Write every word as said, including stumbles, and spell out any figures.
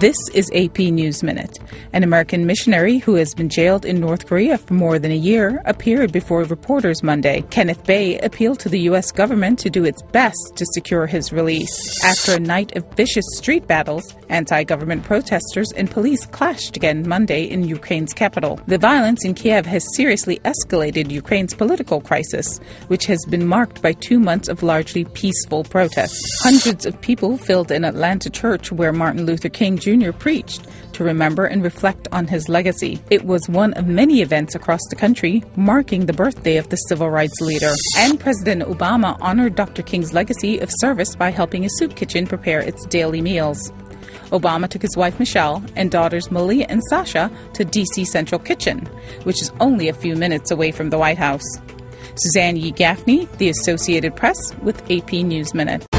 This is A P News Minute. An American missionary who has been jailed in North Korea for more than a year appeared before reporters Monday. Kenneth Bae appealed to the U S government to do its best to secure his release. After a night of vicious street battles, anti-government protesters and police clashed again Monday in Ukraine's capital. The violence in Kiev has seriously escalated Ukraine's political crisis, which has been marked by two months of largely peaceful protests. Hundreds of people filled an Atlanta church where Martin Luther King Junior preached to remember and reflect on his legacy. It was one of many events across the country marking the birthday of the civil rights leader. And President Obama honored Doctor King's legacy of service by helping his soup kitchen prepare its daily meals. Obama took his wife Michelle and daughters Malia and Sasha to D C Central Kitchen, which is only a few minutes away from the White House. Suzanne Yee Gaffney, The Associated Press, with A P News Minute.